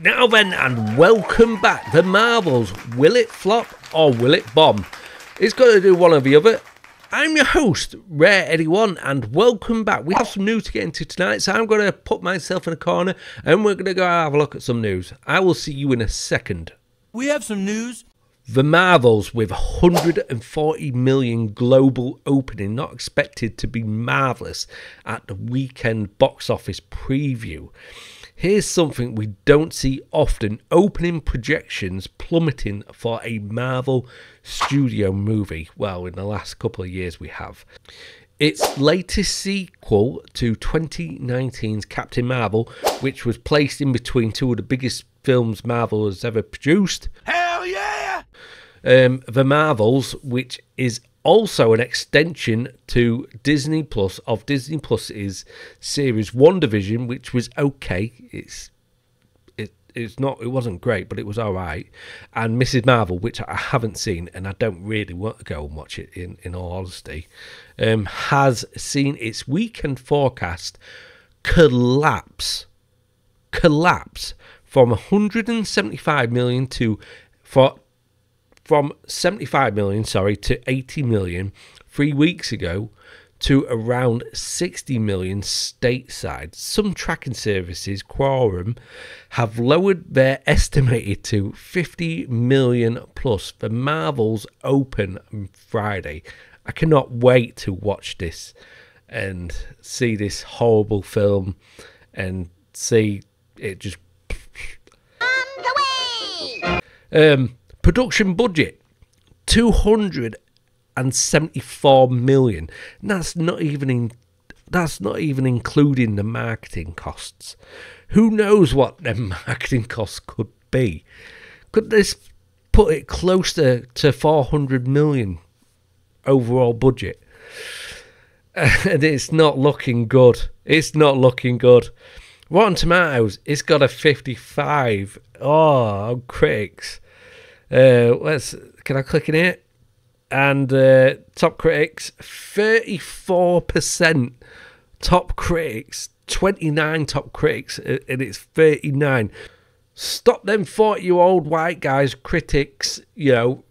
Now then, and welcome back. The Marvels, will it flop or will it bomb? It's got to do one or the other. I'm your host, RareEddie1, and welcome back. We have some news to get into tonight, so I'm going to put myself in a corner and we're going to go have a look at some news. I will see you in a second. We have some news. The Marvels, with 140 million global opening, not expected to be marvellous at the weekend box office preview. Here's something we don't see often, opening projections plummeting for a Marvel studio movie. Well, in the last couple of years we have. Its latest sequel to 2019's Captain Marvel, which was placed in between two of the biggest films Marvel has ever produced. Hell yeah! The Marvels, which is also an extension to Disney Plus of Disney Plus's series WandaVision, which was okay. It wasn't great, but it was all right. And Mrs. Marvel, which I haven't seen, and I don't really want to go and watch it in all honesty, has seen its weekend forecast collapse from 175 million to from 75 million, sorry, to 80 million 3 weeks ago to around 60 million stateside. Some tracking services, Quorum, have lowered their estimated to 50 million plus. The Marvels open on Friday. I cannot wait to watch this and see this horrible film and see it just on the way. Production budget, 274 million. That's not even including the marketing costs. Who knows what their marketing costs could be? Could this put it closer to 400 million overall budget? And it's not looking good. It's not looking good. Rotten Tomatoes, it's got a 55. Oh, critics. Can I click in here? And top critics, 34%. Top critics, 29 top critics, and it's 39. Stop them 40-year-old white guys, critics, you know,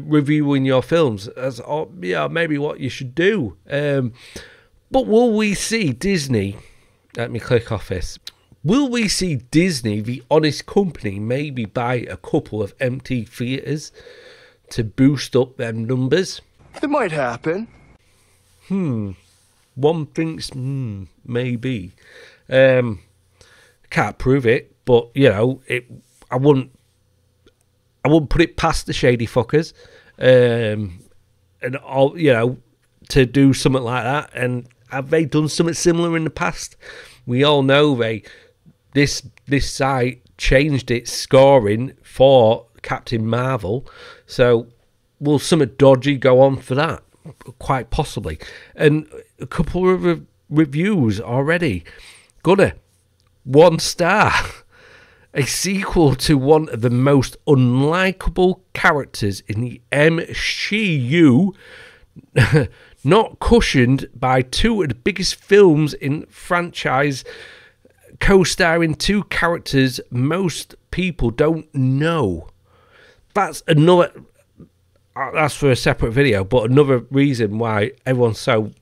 reviewing your films. That's all, yeah, maybe what you should do. But will we see Disney? Let me click off this. Will we see Disney, the honest company, maybe buy a couple of empty theatres to boost up them numbers? It might happen. One thinks, maybe. Can't prove it, but, you know, I wouldn't put it past the shady fuckers, and all, you know, to do something like that. And have they done something similar in the past? We all know This site changed its scoring for Captain Marvel, so will something dodgy go on for that? Quite possibly. And a couple of reviews already. Gunner, 1 star. A sequel to one of the most unlikable characters in the MCU, not cushioned by two of the biggest films in franchise, co-starring two characters most people don't know. That's for a separate video, but another reason why everyone's so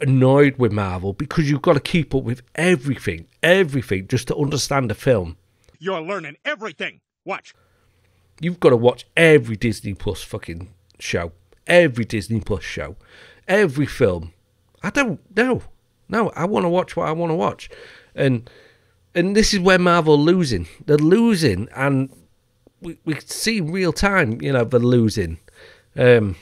annoyed with Marvel, because you've got to keep up with everything just to understand the film. You're learning everything. Watch. You've got to watch every Disney Plus fucking show, every Disney Plus show, every film. I don't know. No, I want to watch what I want to watch. And this is where Marvel are losing. They're losing, and we see real time, you know, they're losing. And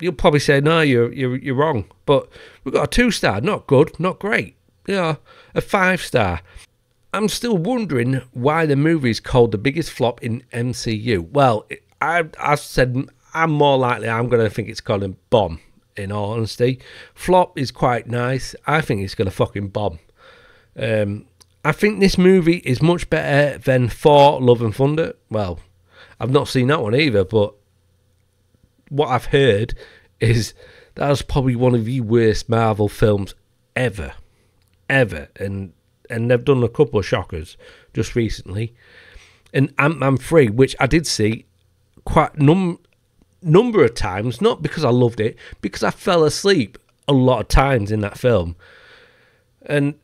you'll probably say, no, you're wrong. But we've got a 2 star, not good, not great. Yeah, a 5 star. I'm still wondering why the movie is called the biggest flop in MCU. Well, I said I'm going to think it's called a bomb. In all honesty, flop is quite nice. I think it's gonna fucking bomb. I think this movie is much better than Thor Love and Thunder. Well, I've not seen that one either, but what I've heard is that was probably one of the worst Marvel films ever. And and they've done a couple of shockers just recently. And Ant-Man 3, which I did see quite number of times, not because I loved it, because I fell asleep a lot of times in that film. And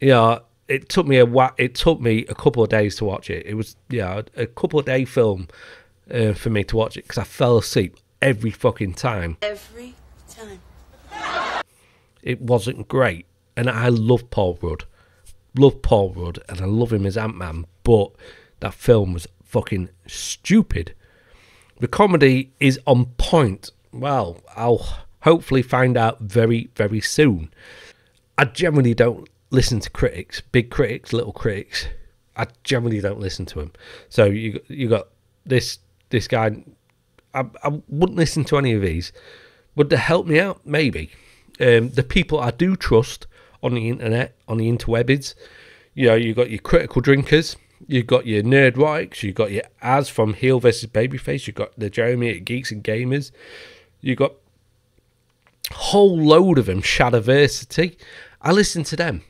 yeah, it took me a couple of days to watch it. It was, yeah, a couple of day film for me to watch it, because I fell asleep every fucking time. Every time. It wasn't great. And I love Paul Rudd. Love Paul Rudd, and I love him as Ant-Man, but that film was fucking stupid. The comedy is on point. Well, I'll hopefully find out very, very soon. I generally don't listen to critics, big critics, little critics. I generally don't listen to them. So you got this guy. I wouldn't listen to any of these. Would they help me out? Maybe. The people I do trust on the internet, on the interwebs, you know, you've got your Critical Drinkers, you've got your Nerd Rikes, you've got your Az from Heel versus Babyface, you've got the Jeremy at Geeks and Gamers, you've got a whole load of them, Shadowversity. I listen to them.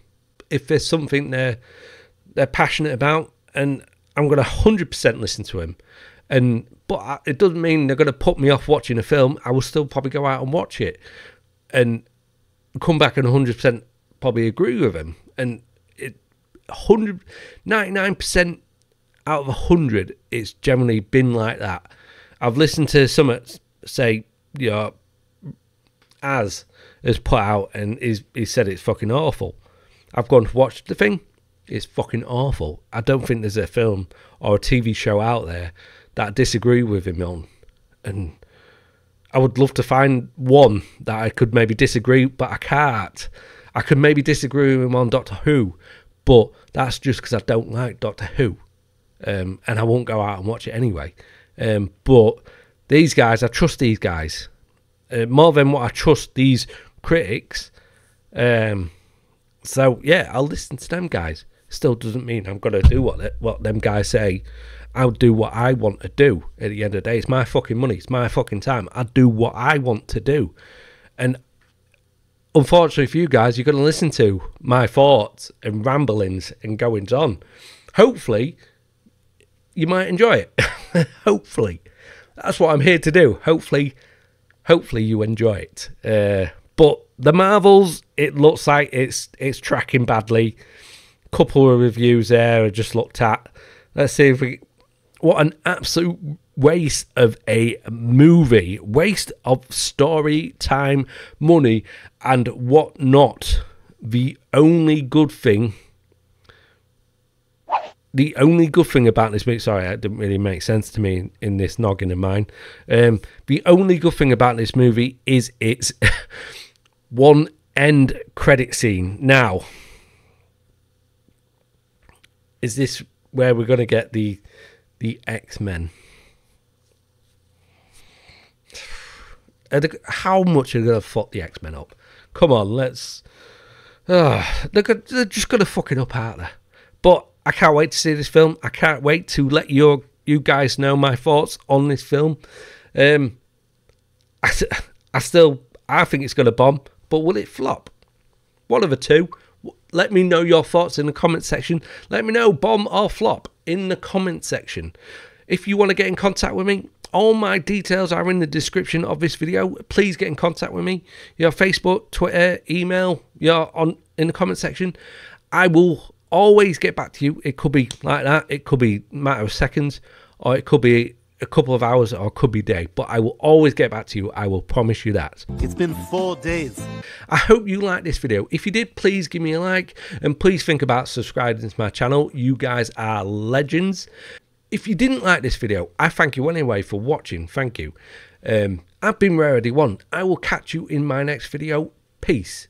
If there's something they're passionate about, and I'm going to 100% listen to them. But it doesn't mean they're going to put me off watching a film. I will still probably go out and watch it and come back and 100% probably agree with them. And 99% out of 100, it's generally been like that. I've listened to some, say, you know, Az has put out, and he said it's fucking awful. I've gone to watch the thing. It's fucking awful. I don't think there's a film or a TV show out there that I disagree with him on. And I would love to find one that I could maybe disagree, but I can't. I could maybe disagree with him on Doctor Who, but that's just because I don't like Doctor Who. And I won't go out and watch it anyway. But these guys, I trust these guys. More than what I trust these critics. So, yeah, I'll listen to them guys. Still doesn't mean I'm going to do what them guys say. I'll do what I want to do at the end of the day. It's my fucking money. It's my fucking time. I do what I want to do. And unfortunately for you guys, you're going to listen to my thoughts and ramblings and goings on. Hopefully, you might enjoy it. Hopefully. That's what I'm here to do. Hopefully you enjoy it. But The Marvels, it looks like it's tracking badly. A couple of reviews there I just looked at. Let's see if we... What an absolute waste of a movie. Waste of story, time, money, and whatnot. The only good thing about this movie... Sorry, that didn't really make sense to me in this noggin of mine. The only good thing about this movie is its... one end credit scene. Now, is this where we're going to get the X-Men? How much are they going to fuck the X-Men up? Come on, let's... they're just going to fuck it up, aren't they? But I can't wait to see this film. I can't wait to let you guys know my thoughts on this film. I think it's going to bomb. But will it flop? One of the two. Let me know your thoughts in the comment section. Let me know bomb or flop in the comment section. If you want to get in contact with me, all my details are in the description of this video. Please get in contact with me. Your Facebook, Twitter, email, you're on in the comment section. I will always get back to you. It could be like that. It could be a matter of seconds, or it could be a couple of hours, or could be day, but I will always get back to you. I will promise you that. It's been 4 days. I hope you liked this video. If you did, please give me a like, and please think about subscribing to my channel. You guys are legends. If you didn't like this video, I thank you anyway for watching. Thank you. I've been RareEddie1. I will catch you in my next video. Peace.